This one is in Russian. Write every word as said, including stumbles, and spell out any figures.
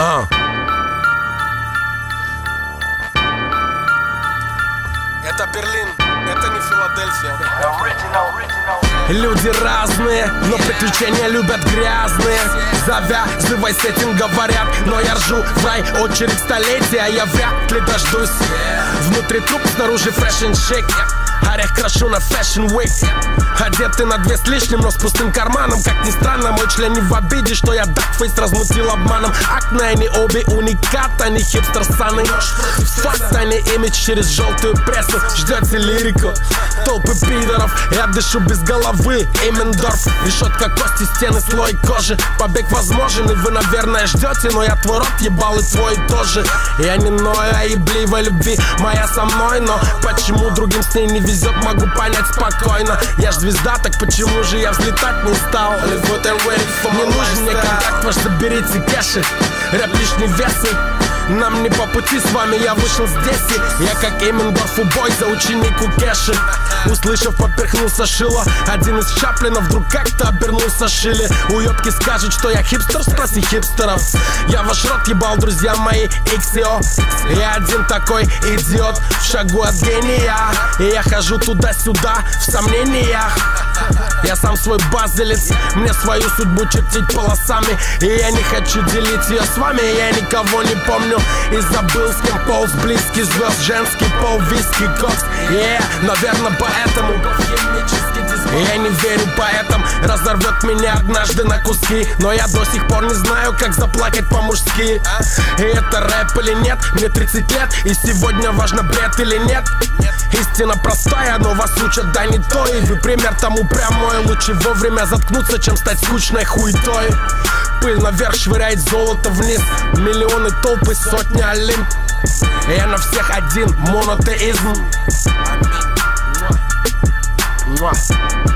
Uh. Это Берлин, это не Филадельфия. Original, original. Люди разные, но приключения любят грязные. Завязывай с этим, говорят, но я ржу. В рай очередь столетия, я вряд ли дождусь. Внутри труп, снаружи фэшн-шик. Орех крошу на Fashion Week. Одеты на две с лишним, но с пустым карманом. Как ни странно, мой член не в обиде, что я дакфейс размутил обманом. Акне, они обе уникат, они хипстер-саны. Факт, они имидж через желтую прессу. Ждете лирику, толпы пидоров. Я дышу без головы, Эммендорф. Решетка, кости, стены, слой кожи. Побег возможен, и вы, наверное, ждете. Но я твой рот ебал, и твой тоже. Я не ною, а ебливой любви. Моя со мной, но почему другим с ней не везет, могу понять спокойно. Я ж звезда, так почему же я взлетать не стал? Не нужен мне контакт ваш, заберите кэши. Рэп лишний весы, нам не по пути с вами, я вышел здесь. И я как Эммендорф убой за ученику Кэши. Услышав, поперхнулся шило. Один из Чаплинов вдруг как-то обернулся шили. Уёбки скажут, что я хипстер, спроси хипстеров. Я ваш рот ебал, друзья мои, иксио. Я один такой идиот, в шагу от гения. И я хожу туда-сюда, в сомнениях. Я сам свой базелец, мне свою судьбу чертить полосами. И я не хочу делить ее с вами, я никого не помню. И забыл, с кем полз близкий звезд, женский пол, виски, кокс. Yeah, наверное, поэтому я не верю поэтам. Разорвет меня однажды на куски. Но я до сих пор не знаю, как заплакать по-мужски. И это рэп или нет, мне тридцать лет. И сегодня важно, бред или нет. Истина простая, но вас учат, да не то. И вы пример тому прямой. Лучше вовремя заткнуться, чем стать скучной хуйтой. Пыль наверх швыряет золото вниз. Миллионы толпы, сотни олимп. Я на всех один, монотеизм. Mwah.